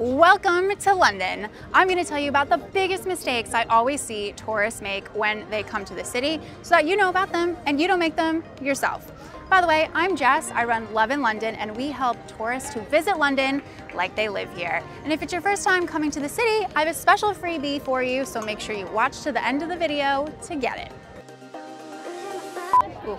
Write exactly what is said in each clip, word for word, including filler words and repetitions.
Welcome to London. I'm going to tell you about the biggest mistakes I always see tourists make when they come to the city so that you know about them and you don't make them yourself. By the way, I'm Jess, I run Love in London, and we help tourists who visit London like they live here. And if it's your first time coming to the city, I have a special freebie for you, so make sure you watch to the end of the video to get it. Ooh.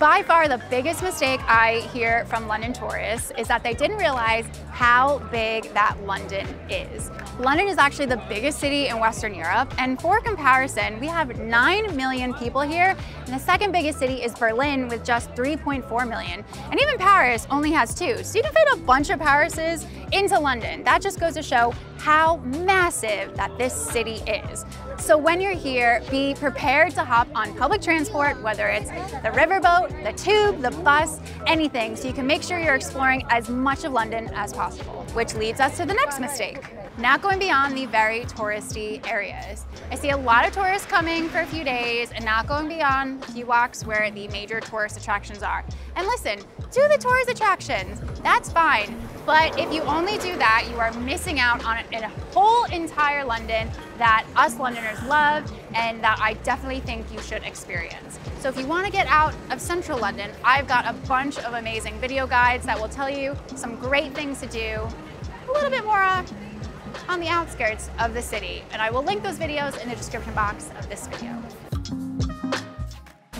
By far the biggest mistake I hear from London tourists is that they didn't realize how big that London is. London is actually the biggest city in Western Europe, and for comparison, we have nine million people here, and the second biggest city is Berlin with just three point four million. And even Paris only has two, so you can fit a bunch of Parises into London. That just goes to show how massive that this city is. So when you're here, be prepared to hop on public transport, whether it's the riverboat, the tube, the bus, anything, so you can make sure you're exploring as much of London as possible. Which leads us to the next mistake. Now going beyond the very touristy areas. I see a lot of tourists coming for a few days and not going beyond a few walks where the major tourist attractions are. And listen, do the tourist attractions, that's fine. But if you only do that, you are missing out on a, a whole entire London that us Londoners love and that I definitely think you should experience. So if you want to get out of central London, I've got a bunch of amazing video guides that will tell you some great things to do a little bit more uh, on the outskirts of the city. And I will link those videos in the description box of this video.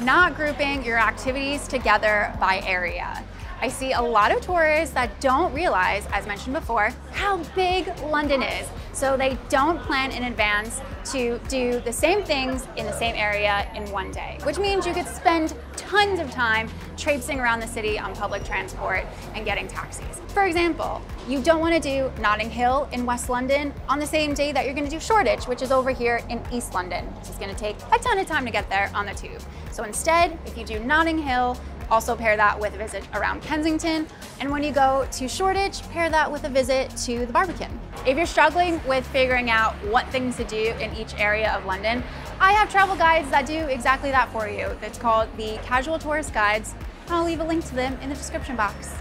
Not grouping your activities together by area. I see a lot of tourists that don't realize, as mentioned before, how big London is. So they don't plan in advance to do the same things in the same area in one day, which means you could spend tons of time traipsing around the city on public transport and getting taxis. For example, you don't want to do Notting Hill in West London on the same day that you're going to do Shoreditch, which is over here in East London. It's going to take a ton of time to get there on the tube. So instead, if you do Notting Hill, also pair that with a visit around Kensington. And when you go to Shoreditch, pair that with a visit to the Barbican. If you're struggling with figuring out what things to do in each area of London, I have travel guides that do exactly that for you. It's called the Casual Tourist Guides. I'll leave a link to them in the description box.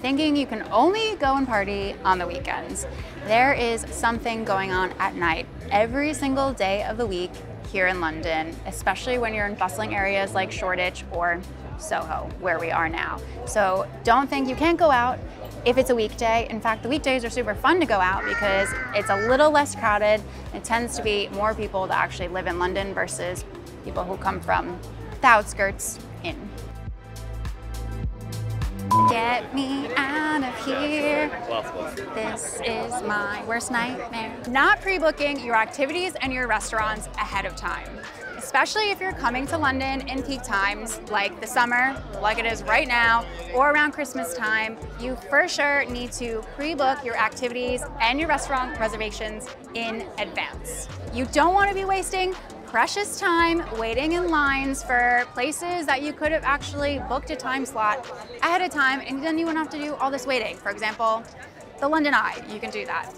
Thinking you can only go and party on the weekends. There is something going on at night every single day of the week here in London, especially when you're in bustling areas like Shoreditch or Soho, where we are now. So don't think you can't go out if it's a weekday. In fact, the weekdays are super fun to go out because it's a little less crowded. It tends to be more people that actually live in London versus people who come from the outskirts in. Get me out of here. This is my worst nightmare. Not pre-booking your activities and your restaurants ahead of time. Especially if you're coming to London in peak times, like the summer, like it is right now, or around Christmas time, you for sure need to pre-book your activities and your restaurant reservations in advance. You don't want to be wasting precious time waiting in lines for places that you could have actually booked a time slot ahead of time, and then you wouldn't have to do all this waiting. For example, the London Eye, you can do that.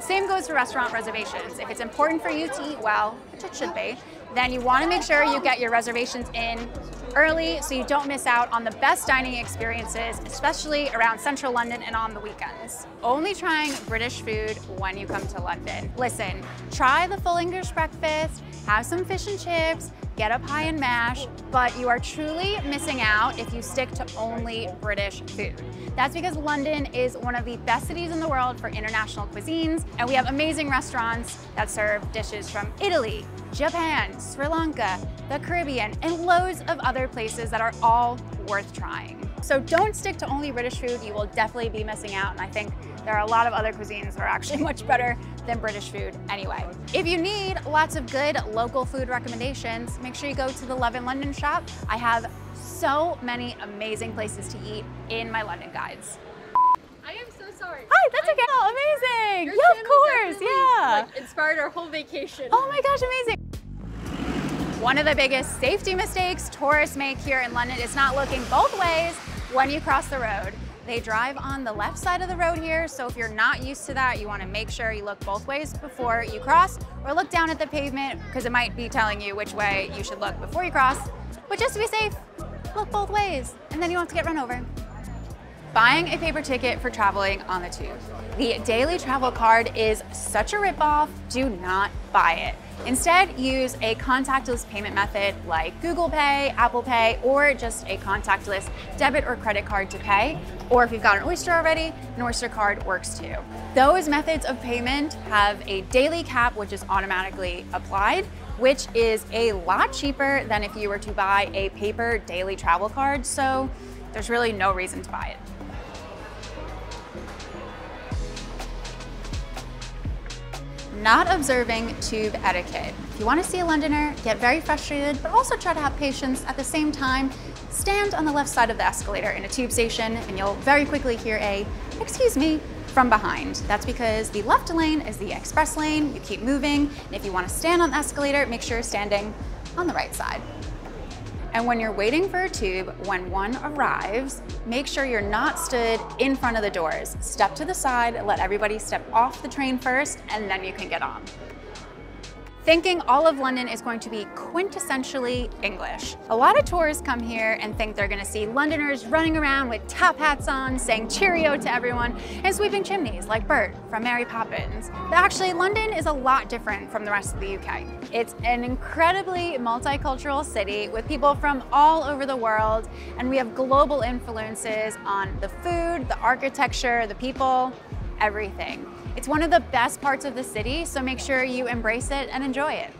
Same goes for restaurant reservations. If it's important for you to eat well, which it should be, then you want to make sure you get your reservations in early so you don't miss out on the best dining experiences, especially around central London and on the weekends. Only trying British food when you come to London. Listen, try the full English breakfast, have some fish and chips, get a pie and mash, but you are truly missing out if you stick to only British food. That's because London is one of the best cities in the world for international cuisines, and we have amazing restaurants that serve dishes from Italy, Japan, Sri Lanka, the Caribbean, and loads of other places that are all worth trying. So don't stick to only British food. You will definitely be missing out, and I think there are a lot of other cuisines that are actually much better than British food anyway. If you need lots of good local food recommendations, make sure you go to the Love in London shop. I have so many amazing places to eat in my London guides. I am so sorry. Hi, that's I'm, okay. Oh, amazing. Yeah, of course. Yeah. Like, inspired our whole vacation. Oh my gosh, amazing. One of the biggest safety mistakes tourists make here in London is not looking both ways when you cross the road. They drive on the left side of the road here, so if you're not used to that, you want to make sure you look both ways before you cross, or look down at the pavement because it might be telling you which way you should look before you cross. But just to be safe, look both ways, and then you don't have to get run over. buying a paper ticket for traveling on the tube. The daily travel card is such a ripoff, do not buy it. Instead, use a contactless payment method like Google Pay, Apple Pay, or just a contactless debit or credit card to pay. Or if you've got an Oyster already, an Oyster card works too. Those methods of payment have a daily cap, which is automatically applied, which is a lot cheaper than if you were to buy a paper daily travel card. So there's really no reason to buy it. Not observing tube etiquette. If you want to see a Londoner get very frustrated, but also try to have patience at the same time, stand on the left side of the escalator in a tube station and you'll very quickly hear a, "Excuse me," from behind. That's because the left lane is the express lane, you keep moving, and if you want to stand on the escalator, make sure you're standing on the right side. And when you're waiting for a tube, when one arrives, make sure you're not stood in front of the doors. Step to the side, let everybody step off the train first, and then you can get on. Thinking all of London is going to be quintessentially English. A lot of tourists come here and think they're gonna see Londoners running around with top hats on, saying cheerio to everyone, and sweeping chimneys like Bert from Mary Poppins. But actually, London is a lot different from the rest of the U K. It's an incredibly multicultural city with people from all over the world, and we have global influences on the food, the architecture, the people, everything. It's one of the best parts of the city, so make sure you embrace it and enjoy it.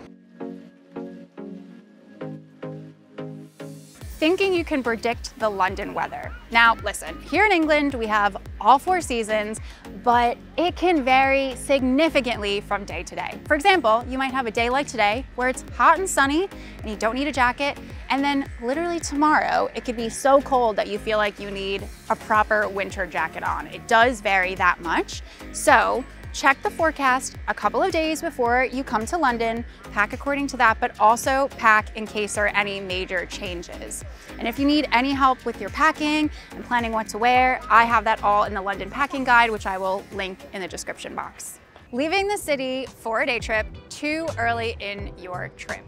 Thinking you can predict the London weather. Now listen, here in England we have all four seasons, but it can vary significantly from day to day. For example, you might have a day like today where it's hot and sunny and you don't need a jacket, and then literally tomorrow it could be so cold that you feel like you need a proper winter jacket on. It does vary that much. So check the forecast a couple of days before you come to London, pack according to that, but also pack in case there are any major changes. And if you need any help with your packing and planning what to wear, I have that all in the London Packing Guide, which I will link in the description box. Leaving the city for a day trip too early in your trip.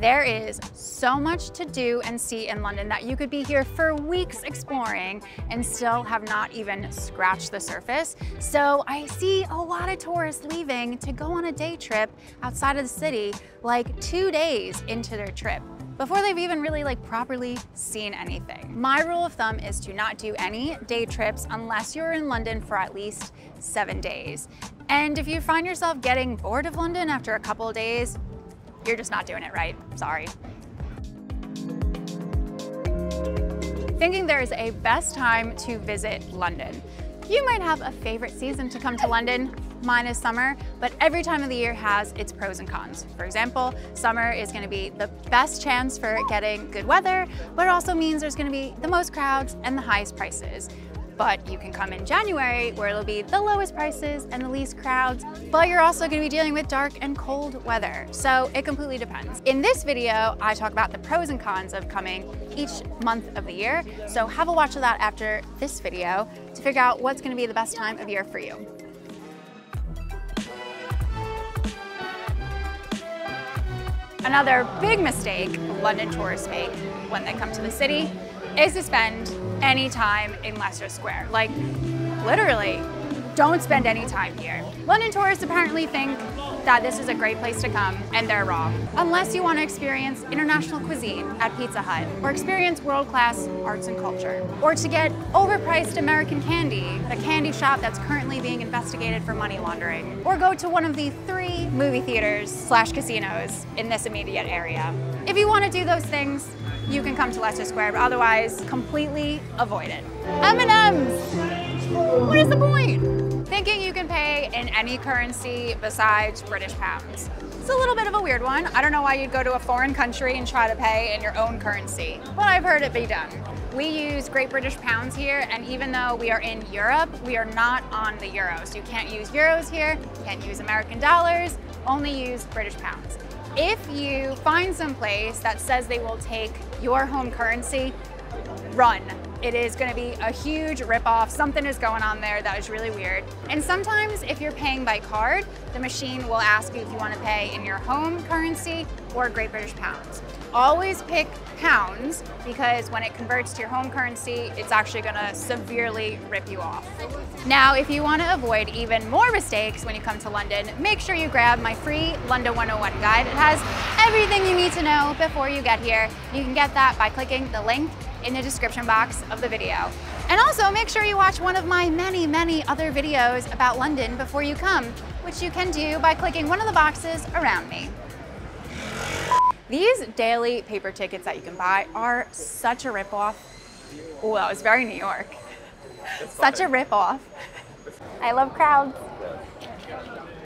There is so much to do and see in London that you could be here for weeks exploring and still have not even scratched the surface. So I see a lot of tourists leaving to go on a day trip outside of the city, like two days into their trip, before they've even really like properly seen anything. My rule of thumb is to not do any day trips unless you're in London for at least seven days. And if you find yourself getting bored of London after a couple of days, you're just not doing it right, sorry. Thinking there is a best time to visit London. You might have a favorite season to come to London, mine is summer, but every time of the year has its pros and cons. For example, summer is gonna be the best chance for getting good weather, but it also means there's gonna be the most crowds and the highest prices. But you can come in January where it'll be the lowest prices and the least crowds, but you're also gonna be dealing with dark and cold weather. So it completely depends. In this video, I talk about the pros and cons of coming each month of the year. So have a watch of that after this video to figure out what's gonna be the best time of year for you. Another big mistake London tourists make when they come to the city is to spend any time in Leicester Square. Like, literally, don't spend any time here. London tourists apparently think that this is a great place to come, and they're wrong. Unless you want to experience international cuisine at Pizza Hut, or experience world-class arts and culture, or to get overpriced American candy at a candy shop that's currently being investigated for money laundering, or go to one of the three movie theaters slash casinos in this immediate area. If you want to do those things, you can come to Leicester Square, but otherwise, completely avoid it. M and M's, what is the point? Thinking you can pay in any currency besides British pounds. It's a little bit of a weird one. I don't know why you'd go to a foreign country and try to pay in your own currency, but I've heard it be done. We use Great British pounds here, and even though we are in Europe, we are not on the euro. So you can't use euros here, can't use American dollars, only use British pounds. If you find some place that says they will take your home currency, run. it is going to be a huge ripoff. Something is going on there that is really weird. And sometimes if you're paying by card, the machine will ask you if you want to pay in your home currency or Great British pounds. Always pick pounds, because when it converts to your home currency, it's actually going to severely rip you off. Now, if you want to avoid even more mistakes when you come to London, make sure you grab my free London one oh one guide. It has everything you need to know before you get here. You can get that by clicking the link in the description box of the video. And also make sure you watch one of my many, many other videos about London before you come, which you can do by clicking one of the boxes around me. These daily paper tickets that you can buy are such a ripoff. Oh, that was very New York. Such a ripoff. I love crowds.